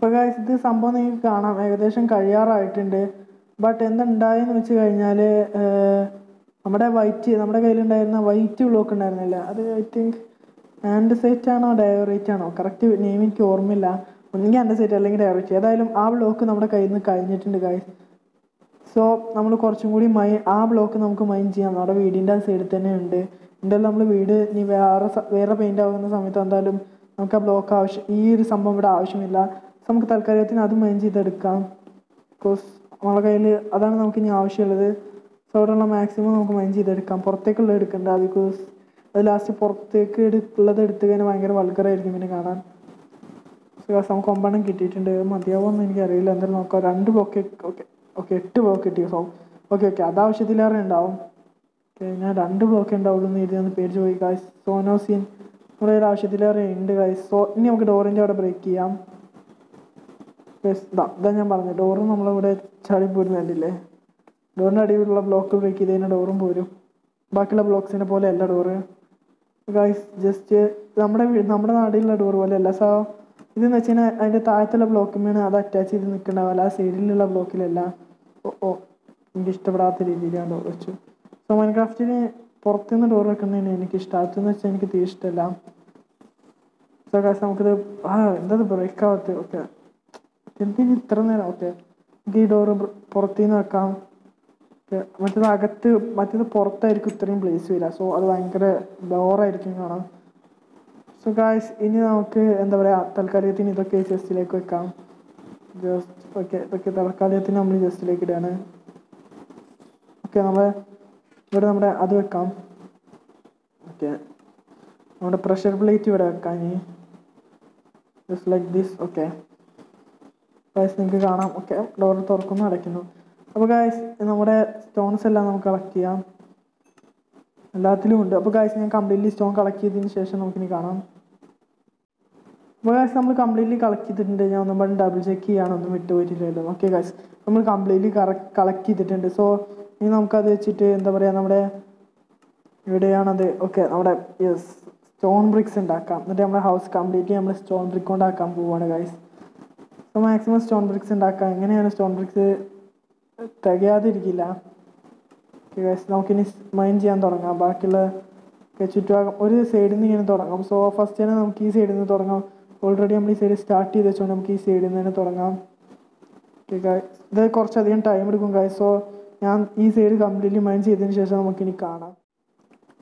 അപ്പോൾ ഗൈസ് ഇത് സംഭവം നിങ്ങൾക്ക് കാണാം ഏകദേശം കഴിയാറായിട്ടുണ്ട്. ബട്ട് എന്തുണ്ടായെന്ന് വെച്ച് കഴിഞ്ഞാൽ നമ്മുടെ കയ്യിലുണ്ടായിരുന്ന വൈറ്റ് ബ്ലോക്ക് ഉണ്ടായിരുന്നില്ല, അത് ഐ തിങ്ക് ആൻഡസൈറ്റ് ആണോ ഡയറേറ്റ് ആണോ കറക്റ്റ് നെയിം എനിക്ക് ഓർമ്മയില്ല, ഒന്നെങ്കിൽ ആൻഡസൈറ്റ് അല്ലെങ്കിൽ ഡയറേറ്റ്. ഏതായാലും ആ ബ്ലോക്ക് നമ്മുടെ കയ്യിൽ നിന്ന് കഴിഞ്ഞിട്ടുണ്ട് ഗൈസ്. സോ നമ്മൾ കുറച്ചും കൂടി ആ ബ്ലോക്ക് നമുക്ക് മൈൻ ചെയ്യാം. നമ്മുടെ വീടിൻ്റെ ആ സൈഡിൽ തന്നെ ഉണ്ട്. എന്തായാലും നമ്മൾ വീട് ഇനി വേറെ പെയിൻ്റ് ആകുന്ന സമയത്ത് എന്തായാലും നമുക്ക് ആ ബ്ലോക്ക് ഈ ഒരു സംഭവം ഇവിടെ ആവശ്യമില്ല. സോ നമുക്ക് തൽക്കാലത്തിന് അത് മൈൻ ചെയ്തെടുക്കാം. ബിക്കോസ് നമ്മുടെ കയ്യിൽ അതാണ് നമുക്കിനി ആവശ്യമുള്ളത്. സോ അവിടെയുള്ള മാക്സിമം നമുക്ക് മൈൻ ചെയ്തെടുക്കാം. പുറത്തേക്കുള്ളത് എടുക്കണ്ട, ബിക്കോസ് അത് ലാസ്റ്റ് പുറത്തേക്ക് ഉള്ളത് എടുത്തു കഴിഞ്ഞാൽ ഭയങ്കര വൾഗറായിരിക്കും പിന്നെ കാണാൻ. സോ നമുക്ക് 9 കിട്ടിയിട്ടുണ്ട്. മതിയാവുമെന്ന് എനിക്കറിയില്ല, എന്തായാലും നോക്കാം. 8 ബ്ലോക്ക് കിട്ടി. സോ ഓക്കെ അതാവശ്യത്തിലേറെ ഉണ്ടാവും. ഓക്കെ ഞാൻ 2 ബ്ലോക്ക് ഉണ്ടാവുള്ളൂ എന്ന് എഴുതി ഒന്ന് പേടിച്ച് പോയി ഗൈസ്. സോനോസിൻ നമ്മുടെ ഒരു ആവശ്യത്തിലേറെ ഉണ്ട് ഗൈസ്. സോ ഇനി നമുക്ക് ഡോറിൻ്റെ അവിടെ ബ്രേക്ക് ചെയ്യാം. ഇതാ ഞാൻ പറഞ്ഞു, ഡോറും നമ്മളിവിടെ ചളി പോരുന്ന കണ്ടില്ലേ. ഡോറിൻ്റെ അടിയിലുള്ള ബ്ലോക്ക് ബ്രേക്ക് ചെയ്ത് കഴിഞ്ഞാൽ ഡോറും പോരും. ബാക്കിയുള്ള ബ്ലോക്സിനെ പോലെ അല്ല ഡോറ് ഗൈസ്. ജസ്റ്റ് നമ്മുടെ നാടിലുള്ള ഡോറ് പോലെ അല്ല. സോ ഇതെന്ന് വെച്ച് കഴിഞ്ഞാൽ അതിൻ്റെ താഴത്തുള്ള ബ്ലോക്കിന്മേണ് അത് അറ്റാച്ച് ചെയ്ത് നിൽക്കേണ്ടാവില്ല, ആ സൈഡിലുള്ള ബ്ലോക്കിലല്ല. ഓ എനിക്ക് ഇഷ്ടപ്പെടാത്ത രീതിയിലാണ് ഡോർ വെച്ചു. സോ മൈൻക്രാഫ്റ്റിന് പുറത്തുനിന്ന് ഡോർ വെക്കുന്നതിന് എനിക്കിഷ്ടം, അകത്തുനിന്ന് വെച്ചാൽ എനിക്ക് തീരെ ഇഷ്ടമല്ല. സോ ഗൈസ് നമുക്കിത് എന്താ ബ്രേക്ക് ആവത്ത്. ഓക്കെ എന്തിന് ഇത്ര നേരം. ഓക്കെ നമുക്ക് ഈ ഡോറ് പുറത്തുനിന്ന് വെക്കാം. മറ്റേത് മറ്റേത് പുറത്തായിരിക്കും ഇത്രയും പ്ലേസ് വരിക. സോ അത് ഭയങ്കര ബോറായിരിക്കും കാണാം. സോ ഗൈസ് ഇനി നമുക്ക് എന്താ പറയുക, തൽക്കാലത്തിന് ഇതൊക്കെ ജസ്റ്റിലേക്ക് വെക്കാം. ജസ്റ്റ് ഓക്കെ ഇതൊക്കെ തൽക്കാലത്തിന് നമ്മൾ ജസ്റ്റിലേക്ക് ഇടുകയാണ്. ഓക്കെ ഇവിടെ നമ്മുടെ അത് വെക്കാം. ഓക്കെ നമ്മുടെ പ്രഷർ പ്ലേറ്റ് ഇവിടെ വെക്കാം ഇനി, just like this. Okay guys നിങ്ങൾക്ക് കാണാം. ഓക്കെ ഡോർ തുറക്കുന്നു അടയ്ക്കുന്നു. അപ്പോൾ ഗൈസ് നമ്മുടെ സ്റ്റോൺസ് എല്ലാം നമുക്ക് കളക്ട് ചെയ്യാം, എല്ലാത്തിലും ഉണ്ട്. അപ്പോൾ ഗൈസ് ഞാൻ കംപ്ലീറ്റ്ലി സ്റ്റോൺ കളക്ട് ചെയ്തതിന് ശേഷം നമുക്കിനി കാണാം. അപ്പോൾ ഗൈസ് നമ്മൾ കംപ്ലീറ്റ്ലി കളക്ട് ചെയ്തിട്ടുണ്ട്. ഞാൻ ഒന്നും പറഞ്ഞ് ഡബിൾ ചെക്ക് ചെയ്യാനൊന്നും വിട്ടുപോയിട്ടില്ലല്ലോ. ഓക്കെ ഗൈസ് നമ്മൾ കംപ്ലീറ്റ്ലി കളക്ട് ചെയ്തിട്ടുണ്ട്. സോ ഇനി നമുക്കത് വെച്ചിട്ട് എന്താ പറയുക, നമ്മുടെ ഇവിടെയാണത്. ഓക്കെ നമ്മുടെ യെസ് സ്റ്റോൺ ബ്രിക്സ് ഉണ്ടാക്കാം. എന്നിട്ട് നമ്മുടെ ഹൗസ് കംപ്ലീറ്റ്ലി നമ്മൾ സ്റ്റോൺ ബ്രിക്ക് കൊണ്ടാക്കാൻ പോവുകയാണ് guys. So maximum stone bricks ഉണ്ടാക്കാം. എങ്ങനെയാണ് സ്റ്റോൺ ബ്രിക്സ് തികയാതിരിക്കില്ല. ഓക്കെ ഗൈസ് നമുക്കിനി മൈൻ ചെയ്യാൻ തുടങ്ങാം. ബാക്കിയുള്ള ചുറ്റുഭാഗം ഒരു സൈഡിൽ നിന്ന് ഇങ്ങനെ തുടങ്ങാം. സോ ഫസ്റ്റ് തന്നെ നമുക്ക് ഈ സൈഡിൽ നിന്ന് തുടങ്ങാം. ഓൾറെഡി നമ്മൾ ഈ സൈഡ് സ്റ്റാർട്ട് ചെയ്ത് വെച്ചുകൊണ്ട് നമുക്ക് ഈ സൈഡിൽ നിന്ന് തന്നെ തുടങ്ങാം. ഓക്കെ ഗൈസ് ഇത് കുറച്ചധികം ടൈം എടുക്കും ഗൈസ്. സോ ഞാൻ ഈ സൈഡ് കംപ്ലീറ്റ്ലി മൈൻ ചെയ്തതിന് ശേഷം നമുക്കിനി കാണാം.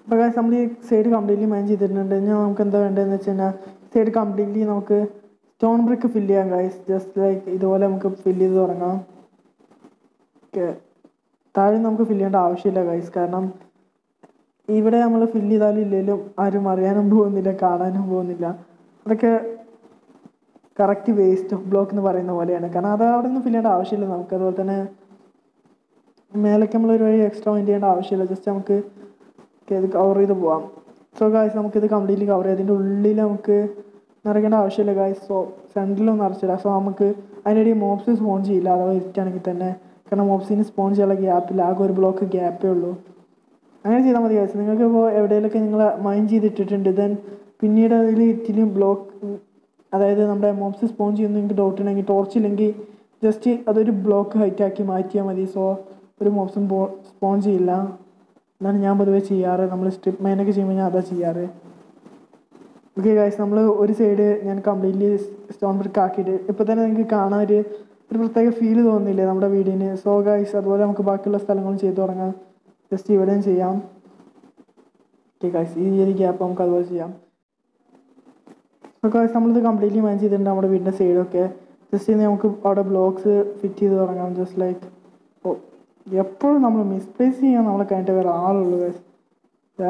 അപ്പോൾ ഗൈസ് നമ്മൾ ഈ സൈഡ് കംപ്ലീറ്റ്ലി മൈൻ ചെയ്തിട്ടുണ്ട്. ഇനി നമുക്ക് എന്താ വേണ്ടതെന്ന് വെച്ച് കഴിഞ്ഞാൽ സൈഡ് കംപ്ലീറ്റ്ലി നമുക്ക് സ്റ്റോൺ ബ്രിക്ക് ഫില്ല് ചെയ്യാം ഗൈസ്. ജസ്റ്റ് ലൈക്ക് ഇതുപോലെ നമുക്ക് ഫില്ല് ചെയ്ത് തുടങ്ങാം. ഓക്കെ താഴെ നമുക്ക് ഫില്ല് ചെയ്യേണ്ട ആവശ്യമില്ല ഗൈസ്, കാരണം ഇവിടെ നമ്മൾ ഫില്ല് ചെയ്താലും ഇല്ലെങ്കിലും ആരും അറിയാനും പോകുന്നില്ല, കാണാനും പോകുന്നില്ല. അതൊക്കെ കറക്റ്റ് വേസ്റ്റ് ഓഫ് ബ്ലോക്ക് എന്ന് പറയുന്ന പോലെയാണ്, കാരണം അത് അവിടെ നിന്ന് ഫില്ല് ചെയ്യേണ്ട ആവശ്യമില്ല നമുക്ക്. അതുപോലെ തന്നെ മേലേക്ക് നമ്മളൊരു വഴി എക്സ്ട്രാ മൈൻഡ് ചെയ്യേണ്ട ആവശ്യമില്ല, ജസ്റ്റ് നമുക്ക് ഇത് കവർ ചെയ്ത് പോവാം. സോ ഗൈസ് നമുക്കിത് കംപ്ലീറ്റ്ലി കവർ ചെയ്ത് അതിൻ്റെ ഉള്ളിൽ നമുക്ക് നിറയ്ക്കേണ്ട ആവശ്യമില്ല ഗൈസ്. സോ സെൻട്രലൊന്നും നിറച്ചില്ല. സോ നമുക്ക് അതിനിടയിൽ മോബ്സ് സ്പോൺ ചെയ്യില്ല അഥവാ ഇരിക്കുകയാണെങ്കിൽ തന്നെ, കാരണം മോബ്സിന് സ്പോൺ ചെയ്യാനുള്ള ഗ്യാപ്പില്ല, ആകെ ഒരു ബ്ലോക്ക് ഗ്യാപ്പേ ഉള്ളൂ. അങ്ങനെ ചെയ്താൽ മതി ഗൈസ്. നിങ്ങൾക്ക് ഇപ്പോൾ എവിടെയെങ്കിലൊക്കെ നിങ്ങൾ മൈൻ ചെയ്തിട്ടിട്ടുണ്ട്, ദെൻ പിന്നീട് അതിൽ ഇറ്റിലും ബ്ലോക്ക്, അതായത് നമ്മുടെ മോബ്സ് സ്പോൺ ചെയ്യുന്ന നിങ്ങൾക്ക് ഡൗട്ട് ഉണ്ടെങ്കിൽ ടോർച്ചില്ലെങ്കിൽ ജസ്റ്റ് അതൊരു ബ്ലോക്ക് ഹൈറ്റാക്കി മാറ്റിയാൽ മതി. സോ ഒരു മോബ്സും സ്പോൺ ചെയ്യില്ല. എന്നാണ് ഞാൻ പൊതുവെ ചെയ്യാറ്, നമ്മൾ സ്ട്രിപ്പ് മൈനൊക്കെ ചെയ്യുമ്പോൾ ഞാൻ അതാ ചെയ്യാറ്. ഓക്കെ ഗൈസ് നമ്മൾ ഒരു സൈഡ് ഞാൻ കംപ്ലീറ്റ്ലി സ്റ്റോൺ ബ്രിക്ക് ആക്കിയിട്ട് ഇപ്പോൾ തന്നെ നിങ്ങൾക്ക് കാണാൻ ഒരു പ്രത്യേക ഫീല് തോന്നുന്നില്ലേ നമ്മുടെ വീടിന്. സോ ഗൈസ് അതുപോലെ നമുക്ക് ബാക്കിയുള്ള സ്ഥലങ്ങളും ചെയ്തു തുടങ്ങാം. ജസ്റ്റ് ഇവിടെയും ചെയ്യാം. ഓക്കെ ഗൈസ് ഈ ഒരു ഗ്യാപ്പ് നമുക്ക് അതുപോലെ ചെയ്യാം. സോ ഗൈസ് നമ്മളിത് കംപ്ലീറ്റ്ലി മൈൻ ചെയ്തിട്ടുണ്ട് നമ്മുടെ വീടിൻ്റെ സൈഡൊക്കെ. ജസ്റ്റ് നമുക്ക് അവിടെ ബ്ലോക്സ് ഫിറ്റ് ചെയ്ത് തുടങ്ങാം. ജസ്റ്റ് ലൈക്ക് ഓ എപ്പോഴും നമ്മൾ മിസ്പ്ലേസ് ചെയ്യാൻ നമ്മളെ കഴിഞ്ഞിട്ട് വേറെ ആളുള്ളൂ ഗൈസ്.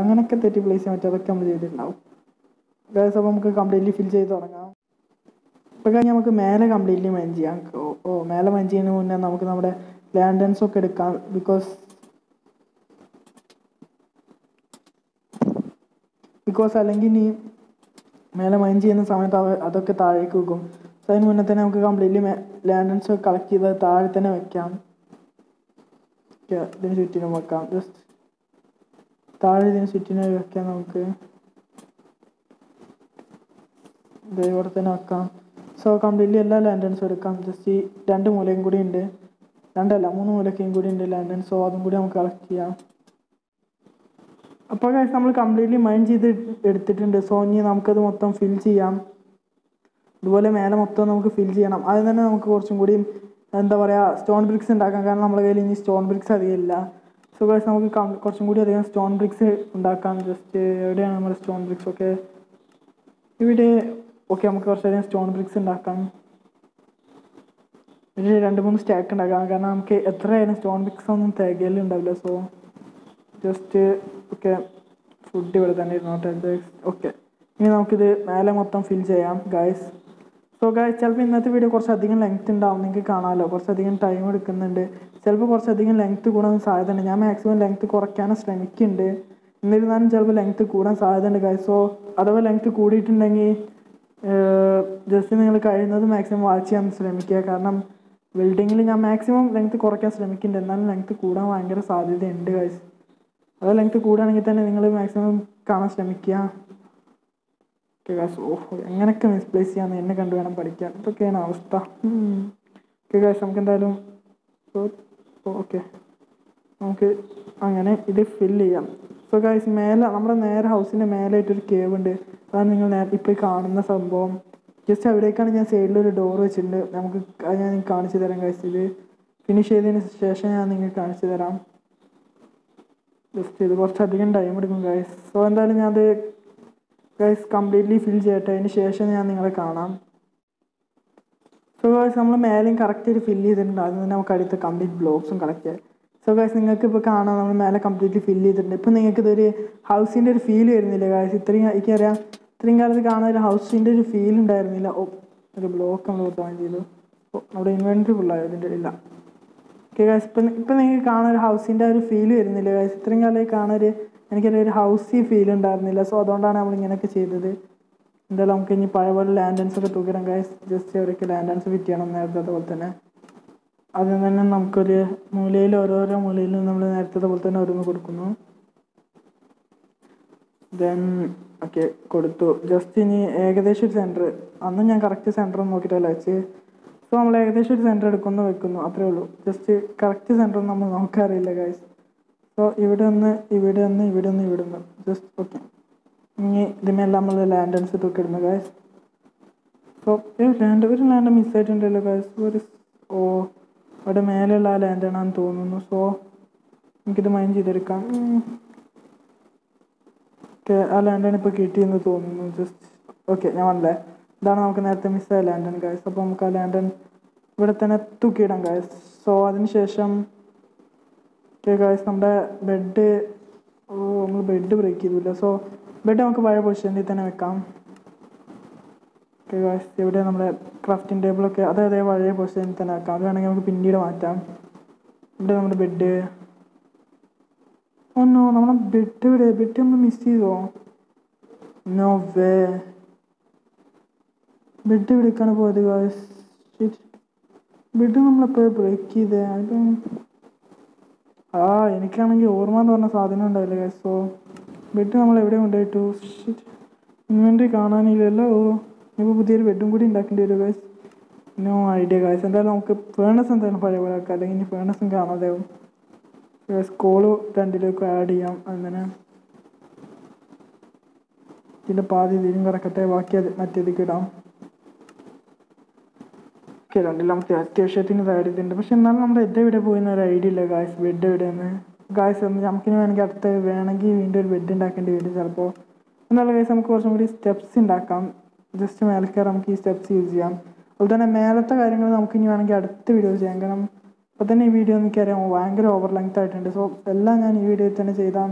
അങ്ങനെയൊക്കെ തെറ്റി പ്ലേസ് ചെയ്യാൻ പറ്റും, അതൊക്കെ നമ്മൾ ചെയ്തിട്ടുണ്ടാവും ഗൈസ്. അപ്പോൾ നമുക്ക് കംപ്ലീറ്റ്ലി ഫിൽ ചെയ്ത് തുടങ്ങാം. ഇപ്പോൾ കഴിഞ്ഞാൽ നമുക്ക് മേലെ കംപ്ലീറ്റ്ലി മൈൻ ചെയ്യാം. ഓ മേലെ മൈൻ ചെയ്യുന്നതിന് മുന്നേ നമുക്ക് നമ്മുടെ ലാൻഡൻസൊക്കെ എടുക്കാം. ബിക്കോസ് അല്ലെങ്കിൽ ഇനി മേലെ മൈൻ ചെയ്യുന്ന സമയത്ത് അതൊക്കെ താഴേക്ക് വെക്കും. സോ അതിന് മുന്നേ തന്നെ നമുക്ക് കംപ്ലീറ്റ്ലി ലാൻഡൻസ് കളക്ട് ചെയ്ത് താഴെ തന്നെ വെക്കാം. ഇതിന് ചുറ്റിനും വെക്കാം, ജസ്റ്റ് താഴെ ഇതിന് ചുറ്റിനും വെക്കാം. നമുക്ക് ഇവിടെ തന്നെ വെക്കാം. സോ കംപ്ലീറ്റ്ലി എല്ലാ ലാൻഡേൺസും എടുക്കാം. ജസ്റ്റ് ഈ രണ്ട് മൂലയും കൂടി ഉണ്ട്, രണ്ടല്ല മൂന്ന് മൂലയ്ക്കും കൂടി ഉണ്ട് ലാൻഡേൺ. സോ അതും കൂടി നമുക്ക് കളക്ട് ചെയ്യാം. അപ്പോൾ ഗൈസ് നമ്മൾ കംപ്ലീറ്റ്ലി മൈൻ ചെയ്ത് എടുത്തിട്ടുണ്ട്. സോ ഇനി നമുക്കത് മൊത്തം ഫിൽ ചെയ്യാം. അതുപോലെ മേലെ മൊത്തം നമുക്ക് ഫിൽ ചെയ്യണം. അത് തന്നെ നമുക്ക് കുറച്ചും കൂടി എന്താ പറയുക സ്റ്റോൺ ബ്രിക്സ് ഉണ്ടാക്കാം, കാരണം നമ്മുടെ കയ്യിൽ ഇനി സ്റ്റോൺ ബ്രിക്സ് അധികമില്ല. സോ ഗൈസ് നമുക്ക് കുറച്ചും കൂടി അധികം സ്റ്റോൺ ബ്രിക്സ് ഉണ്ടാക്കാം. ജസ്റ്റ് എവിടെയാണ് നമ്മുടെ സ്റ്റോൺ ബ്രിക്സ്? ഓക്കെ ഇവിടെ. ഓക്കെ നമുക്ക് കുറച്ചധികം സ്റ്റോൺ ബ്രിക്സ് ഉണ്ടാക്കാം. ഒരു രണ്ട് മൂന്ന് സ്റ്റാക്ക് ഉണ്ടാക്കാം, കാരണം നമുക്ക് എത്രയായാലും സ്റ്റോൺ ബ്രിക്സ് ഒന്നും തികയിലുണ്ടാവില്ല. സോ ജസ്റ്റ് ഓക്കെ ഫുഡ് ഇവിടെ തന്നെ ഇരുന്നോട്ടെ. ഓക്കെ ഇനി നമുക്കിത് മേലെ മൊത്തം ഫിൽ ചെയ്യാം ഗൈസ്. സോ ഗൈസ് ചിലപ്പോൾ ഇന്നത്തെ വീഡിയോ കുറച്ചധികം ലെങ്ത്ത് ഉണ്ടാവും, നിങ്ങൾക്ക് കാണാമല്ലോ കുറച്ചധികം ടൈം എടുക്കുന്നുണ്ട്. ചിലപ്പോൾ കുറച്ചധികം ലെങ്ത്ത് കൂടാൻ സാധ്യതയുണ്ട്. ഞാൻ മാക്സിമം ലെങ്ത്ത് കുറയ്ക്കാനും ശ്രമിക്കുന്നുണ്ട്, എന്നിരുന്നാലും ചിലപ്പോൾ ലെങ്ത്ത് കൂടാൻ സാധ്യതയുണ്ട് ഗൈസ്. സോ അഥവാ ലെങ്ത്ത് കൂടിയിട്ടുണ്ടെങ്കിൽ ജസ്റ്റ് നിങ്ങൾ കഴിയുന്നത് മാക്സിമം വാച്ച് ചെയ്യാൻ ശ്രമിക്കുക, കാരണം ബിൽഡിങ്ങിൽ ഞാൻ മാക്സിമം ലെങ്ത്ത് കുറയ്ക്കാൻ ശ്രമിക്കുന്നുണ്ട്, എന്നാലും ലെങ്ത്ത് കൂടാൻ ഭയങ്കര സാധ്യതയുണ്ട് ഗൈസ്. അത് ലെങ്ത്ത് കൂടുകയാണെങ്കിൽ തന്നെ നിങ്ങൾ മാക്സിമം കാണാൻ ശ്രമിക്കുക. ഓക്കെ ഗൈസ്, ഓഹോ എങ്ങനെയൊക്കെ മിസ്പ്ലേസ് ചെയ്യാമെന്ന് എന്നെ കണ്ടു വേണം പഠിക്കാൻ. ഇതൊക്കെയാണ് അവസ്ഥ. ഓക്കെ ഗൈസ് നമുക്ക് എന്തായാലും ഓക്കെ നമുക്ക് അങ്ങനെ ഇത് ഫില്ല് ചെയ്യാം. സോ ഗൈസ് മേലെ നമ്മുടെ നേരെ ഹൗസിൻ്റെ മേലായിട്ടൊരു കേവ് ഉണ്ട്, അതാണ് നിങ്ങൾ നേരത്തെ ഇപ്പോൾ കാണുന്ന സംഭവം. ജസ്റ്റ് അവിടേക്കാണ് ഞാൻ സൈഡിലൊരു ഡോർ വെച്ചിട്ടുണ്ട്, നമുക്ക് ഞാൻ കാണിച്ചു തരാം ഗൈസ്. ഇത് ഫിനിഷ് ചെയ്തതിന് ശേഷം ഞാൻ നിങ്ങൾക്ക് കാണിച്ചു തരാം. ജസ്റ്റ് ഇത് കുറച്ചധികം ടൈം എടുക്കും ഗൈസ്. സോ എന്തായാലും ഞാനത് ഗൈസ് കംപ്ലീറ്റ്ലി ഫിൽ ചെയ്യട്ടെ, അതിന് ശേഷം ഞാൻ നിങ്ങളെ കാണാം. സോ ഗൈസ് നമ്മൾ മേലെയും കറക്റ്റായിട്ട് ഫില്ല് ചെയ്തിട്ടുണ്ട്, അതിന് തന്നെ നമുക്ക് അടുത്ത കംപ്ലീറ്റ് ബ്ലോക്സും കളക്ട് ചെയ്യാം. സോ ഗൈസ് നിങ്ങൾക്ക് ഇപ്പോൾ കാണാം നമ്മൾ മേലെ കംപ്ലീറ്റ്ലി ഫില്ല് ചെയ്തിട്ടുണ്ട്. ഇപ്പോൾ നിങ്ങൾക്ക് ഇതൊരു ഹൗസിൻ്റെ ഒരു ഫീൽ വരുന്നില്ല ഗൈസ്? ഇത്രയും എനിക്കറിയാം ഇത്രയും കാലത്ത് കാണാൻ ഒരു ഹൗസിൻ്റെ ഒരു ഫീൽ ഉണ്ടായിരുന്നില്ല. ഓ ഒരു ബ്ലോക്ക് നമ്മൾ ഓർക്കാൻ ചെയ്തു. ഓ നമ്മുടെ ഇൻവെൻറ്ററി ഫുള്ളായി അതിൻ്റെ ഇല്ല. ഓക്കെ ഗൈസ് ഇപ്പം നിങ്ങൾക്ക് കാണാനൊരു ഹൗസിൻ്റെ ഒരു ഫീൽ വരുന്നില്ല ഗൈസ്? ഇത്രയും കാലം കാണാനൊരു എനിക്കൊരു ഹൗസി ഫീൽ ഉണ്ടായിരുന്നില്ല. സോ അതുകൊണ്ടാണ് നമ്മൾ ഇങ്ങനെയൊക്കെ ചെയ്തത്. എന്തായാലും നമുക്ക് ഇനി പഴയപോലെ ലാൻഡൻസൊക്കെ തൂക്കിടാം ഗൈസ്. ജസ്റ്റ് അവരൊക്കെ ലാൻഡൻസ് ഫിറ്റ് ചെയ്യണം നേരത്തെ പോലെ തന്നെ. അതിന് തന്നെ നമുക്കൊരു മൂലയിൽ ഓരോരോ മൂലയിൽ നമ്മൾ നേരത്തെ പോലെ തന്നെ ഓരോന്ന് കൊടുക്കുന്നു. ദെൻ ഓക്കെ കൊടുത്തു. ജസ്റ്റ് ഇനി ഏകദേശം ഒരു സെൻറ്റർ, അന്ന് ഞാൻ കറക്റ്റ് സെൻറ്റർ ഒന്ന് നോക്കിയിട്ടല്ല വെച്ച്. സോ നമ്മൾ ഏകദേശം ഒരു സെൻറ്റർ എടുക്കുന്നു വെക്കുന്നു, അത്രേ ഉള്ളൂ. ജസ്റ്റ് കറക്റ്റ് സെൻറ്റർ നമ്മൾ നോക്കാറില്ല ഗൈസ്. സോ ഇവിടെ ഒന്ന് ഇവിടെ ഒന്ന് ഇവിടെ ഒന്ന് ഇവിടെ ഒന്ന് ജസ്റ്റ് ഓക്കെ. ഇനി ഇതിനെല്ലാം നമ്മൾ ലാൻഡൻസ് തൂക്കിയിടുന്നു ഗൈസ്. സോ ഒരു ലാൻഡ് മിസ്സായിട്ടുണ്ടല്ലോ ഗൈസ്. ഒരു ഓ അവിടെ മേലെയുള്ള ആ ലാൻഡാണെന്ന് തോന്നുന്നു. സോ എനിക്കിത് മൈൻഡ് ചെയ്തെടുക്കാം. ഓക്കെ ആ ലാൻഡാണ് ഇപ്പോൾ കിട്ടിയെന്ന് തോന്നുന്നു. ജസ്റ്റ് ഓക്കെ ഞാൻ വന്നേ. ഇതാണ് നമുക്ക് നേരത്തെ മിസ്സായ ലാൻഡൻ ഗൈസ്. അപ്പോൾ നമുക്ക് ആ ലാൻഡൻ ഇവിടെ തന്നെ തൂക്കിയിടാം ഗൈസ്. സോ അതിനുശേഷം ഓക്കെ ഗൈസ് നമ്മുടെ ബെഡ് നമ്മൾ ബെഡ് ബ്രേക്ക് ചെയ്തില്ല. സോ ബെഡ് നമുക്ക് പഴയ പൊസിഷനിൽ തന്നെ വെക്കാം. ഓക്കെ ഗൈസ് ഇവിടെ നമ്മുടെ ക്രാഫ്റ്റിംഗ് ടേബിളൊക്കെ അതായത് പഴയ പൊസിഷനിൽ തന്നെ വെക്കാം. അത് വേണമെങ്കിൽ നമുക്ക് പിന്നീട് മാറ്റാം. ഇവിടെ നമ്മുടെ ബെഡ് ഒന്നോ നമ്മളെ ബെഡ് ഇവിടെ ബെഡ് നമ്മൾ മിസ് ചെയ്തോ? നോ വേ, ബെഡ് എടുക്കാണ് പോയത് ഗൈസ്. ബെഡ് നമ്മളെപ്പോഴും ബ്രേക്ക് ചെയ്തേ? അതും ആ എനിക്കാണെങ്കിൽ ഓർമ്മ എന്ന് പറഞ്ഞ സാധനം ഉണ്ടാവില്ല ഗൈസ്. സോ ബെഡ് നമ്മൾ എവിടെ കൊണ്ടുപോയിട്ടു? ഇൻവെൻറ്ററി കാണാനില്ലല്ലോ. ഇപ്പോൾ പുതിയൊരു ബെഡും കൂടി ഉണ്ടാക്കേണ്ടി വരും ഗൈസ്. No idea guys. എന്തായാലും നമുക്ക് ഫേണസ് എന്തായാലും പഴയ പോലെ ആക്കാം, അല്ലെങ്കിൽ ഇനി ഫേണസും കാണാതെയാവും ഗൈസ്. കോള് രണ്ടിലേക്ക് ആഡ് ചെയ്യാം. അങ്ങനെ ഇതിൻ്റെ പാതി ഇതിലും കിടക്കട്ടെ, ബാക്കി അത് മറ്റേതിക്ക് ഇടാം. ഓക്കെ രണ്ടില്ല നമുക്ക് അത്യാവശ്യത്തിന് ഇതായിട്ടുണ്ട്. പക്ഷെ എന്നാലും നമ്മുടെ എവിടെ പോയെന്ന് ഒരു ഐഡിയ ഇല്ല ഗായ്സ്. ബെഡ് എവിടെയെന്ന് ഗായ്സ് നമുക്കിനി വേണമെങ്കിൽ അടുത്ത് വേണമെങ്കിൽ വീണ്ടും ഒരു ബെഡ് ഉണ്ടാക്കേണ്ടി വരും ചിലപ്പോൾ. എന്നാലും ഗായ്സ് നമുക്ക് കുറച്ചും കൂടി സ്റ്റെപ്സ് ഉണ്ടാക്കാം. ജസ്റ്റ് മേൽക്കാർ നമുക്ക് ഈ സ്റ്റെപ്സ് യൂസ് ചെയ്യാം. അതുപോലെ തന്നെ മേലത്തെ കാര്യങ്ങൾ നമുക്ക് ഇനി വേണമെങ്കിൽ അടുത്ത വീഡിയോ ചെയ്യാം, കാരണം ഇപ്പോൾ തന്നെ ഈ വീഡിയോ എനിക്കറിയാം ഭയങ്കര ഓവർ ലെങ്ത് ആയിട്ടുണ്ട്. സോ എല്ലാം ഞാൻ ഈ വീഡിയോയിൽ തന്നെ ചെയ്താൽ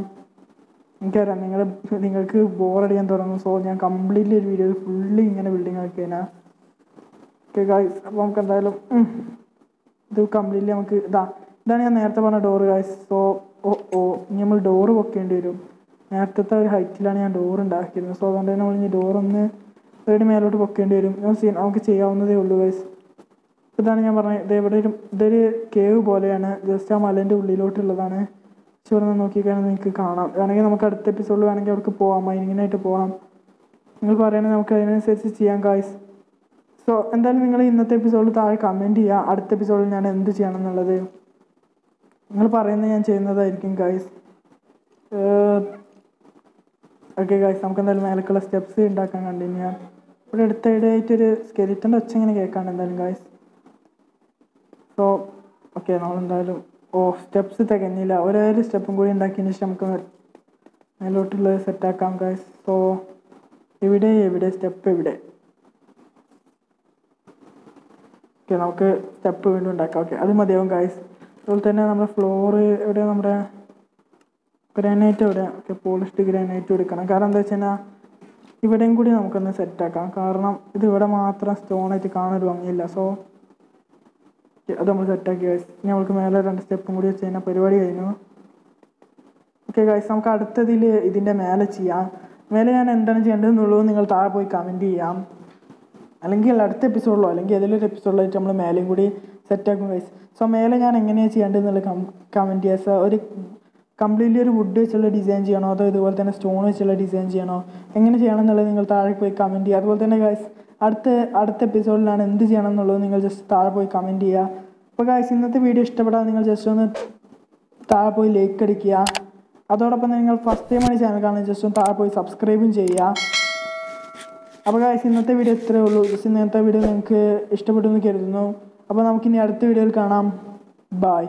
എനിക്കറിയാം നിങ്ങൾക്ക് ബോറടിക്കാൻ തുടങ്ങും. സോ ഞാൻ കംപ്ലീറ്റ്ലി ഒരു വീഡിയോയിൽ ഫുള്ളി ഇങ്ങനെ ബിൽഡിംഗ് ആക്കി കഴിഞ്ഞാൽ. ഓക്കെ ഗായ്സ് അപ്പോൾ നമുക്ക് എന്തായാലും ഇത് കംപ്ലീറ്റ്ലി നമുക്ക് ഇതാണ് ഞാൻ നേരത്തെ പറഞ്ഞ ഡോറ് ഗായ്സ്. സോ ഓ ഇനി നമ്മൾ ഡോറ് പൊക്കേണ്ടി വരും. നേരത്തെ ഒരു ഹൈറ്റിലാണ് ഞാൻ ഡോറ് ഉണ്ടാക്കിയിരുന്നത്. സോ അതുകൊണ്ട് തന്നെ നമ്മൾ ഇനി ഡോറൊന്ന് ഇവിടെ മേലോട്ട് പൊക്കേണ്ടി വരും. നമുക്ക് ചെയ്യാവുന്നതേ ഉള്ളൂ ഗായ്സ്. ഇതാണ് ഞാൻ പറഞ്ഞത്. ഇതൊരു കേവ് പോലെയാണ്, ജസ്റ്റ് ആ മലേൻ്റെ ഉള്ളിലോട്ടുള്ളതാണ്. പക്ഷെ ഇവിടെ നിന്ന് നോക്കിക്കഴിഞ്ഞാൽ നിങ്ങൾക്ക് കാണാം. വേണമെങ്കിൽ നമുക്ക് അടുത്ത എപ്പിസോഡിൽ വേണമെങ്കിൽ അവർക്ക് പോകാം, മൈനിങ്ങിനായിട്ട് പോകാം. നിങ്ങൾ പറയുകയാണെങ്കിൽ നമുക്ക് അതിനനുസരിച്ച് ചെയ്യാം ഗായ്സ്. സോ എന്തായാലും നിങ്ങൾ ഇന്നത്തെ എപ്പിസോഡിൽ താഴെ കമൻറ്റ് ചെയ്യുക. അടുത്ത എപ്പിസോഡിൽ ഞാൻ എന്ത് ചെയ്യണം എന്നുള്ളത് നിങ്ങൾ പറയുന്നത് ഞാൻ ചെയ്യുന്നതായിരിക്കും ഗൈസ്. ഓക്കെ ഗൈസ്, നമുക്ക് എന്തായാലും മേലക്കുള്ള സ്റ്റെപ്സ് ഉണ്ടാക്കാൻ കണ്ടിന്യൂ ചെയ്യാം. ഇവിടെ അടുത്തിടെയായിട്ടൊരു സ്കെലിറ്റൻ്റെ ഒച്ച ഇങ്ങനെ കേൾക്കാണ് എന്തായാലും ഗൈസ്. സോ ഓക്കെ, നമ്മളെന്തായാലും സ്റ്റെപ്സ് തികഞ്ഞില്ല, ഓരോ സ്റ്റെപ്പും കൂടി ഉണ്ടാക്കിയതിന് ശേഷം നമുക്ക് മേലോട്ടുള്ളത് സെറ്റാക്കാം ഗൈസ്. സോ ഇവിടെ സ്റ്റെപ്പ് ഇവിടെ ഓക്കെ, നമുക്ക് സ്റ്റെപ്പ് വീണ്ടും ഉണ്ടാക്കാം. ഓക്കെ, അത് മതിയാവും ഗൈസ്. അതുപോലെ തന്നെ നമ്മുടെ ഫ്ലോറ് ഇവിടെ നമ്മുടെ ഗ്രാനൈറ്റ് ഇവിടെ ഓക്കെ പോളിഷ്ഡ് ഗ്രാനൈറ്റ് എടുക്കണം. കാരണം എന്താ വെച്ച് കഴിഞ്ഞാൽ ഇവിടെയും കൂടി നമുക്കൊന്ന് സെറ്റാക്കാം. കാരണം ഇത് ഇവിടെ മാത്രം സ്റ്റോണായിട്ട് കാണാൻ ഭംഗിയില്ല. സോ അത് നമ്മൾ സെറ്റാക്കി ഗൈസ്. ഇനി നമുക്ക് മേലെ രണ്ട് സ്റ്റെപ്പും കൂടി വെച്ച് കഴിഞ്ഞാൽ പരിപാടി കഴിഞ്ഞു. ഓക്കെ ഗൈസ്, നമുക്ക് അടുത്തതിൽ ഇതിൻ്റെ മേലെ ചെയ്യാം. മേലെ ഞാൻ എന്താണ് ചെയ്യേണ്ടതെന്നുള്ളത് നിങ്ങൾ താഴെ പോയി കമൻറ്റ് ചെയ്യാം. അല്ലെങ്കിൽ അടുത്ത എപ്പിസോഡിലോ അല്ലെങ്കിൽ ഏതെങ്കിലും ഒരു എപ്പിസോഡിലായിട്ട് നമ്മൾ മേലെയും കൂടി സെറ്റാക്കും ഗൈസ്. സോ മേലെ ഞാൻ എങ്ങനെയാണ് ചെയ്യേണ്ടതെന്നുള്ള കമൻറ്റ് ചെയ്യുക. സോ ഒരു കംപ്ലീറ്റ്ലി ഒരു വുഡ് വെച്ചുള്ള ഡിസൈൻ ചെയ്യണോ അതോ ഇതുപോലെ തന്നെ സ്റ്റോൺ വെച്ചുള്ള ഡിസൈൻ ചെയ്യണോ, എങ്ങനെ ചെയ്യണം എന്നുള്ളത് നിങ്ങൾ താഴെ പോയി കമൻറ്റ് ചെയ്യുക. അതുപോലെ തന്നെ ഗൈസ് അടുത്ത എപ്പിസോഡിലാണ് എന്ത് ചെയ്യണം എന്നുള്ളത് നിങ്ങൾ ജസ്റ്റ് താഴെ പോയി കമൻറ്റ് ചെയ്യുക. അപ്പോൾ ഗൈസ്, ഇന്നത്തെ വീഡിയോ ഇഷ്ടപ്പെടാതെ നിങ്ങൾ ജസ്റ്റ് ഒന്ന് താഴെ പോയി ലൈക്ക് അടിക്കുക. അതോടൊപ്പം നിങ്ങൾ ഫസ്റ്റ് ടൈമാണ് ചാനൽ കാണുന്നത് ജസ്റ്റ് ഒന്ന് താഴെ പോയി സബ്സ്ക്രൈബും ചെയ്യുക. അപ്പോൾ ഗൈസ്, ഇന്നത്തെ വീഡിയോ ഇത്രയേ ഉള്ളൂ. ജസ്റ്റ് ഇന്നത്തെ വീഡിയോ നിങ്ങൾക്ക് ഇഷ്ടപ്പെട്ടു എന്ന് കരുതുന്നു. അപ്പോൾ നമുക്കിനി അടുത്ത വീഡിയോയിൽ കാണാം. ബൈ.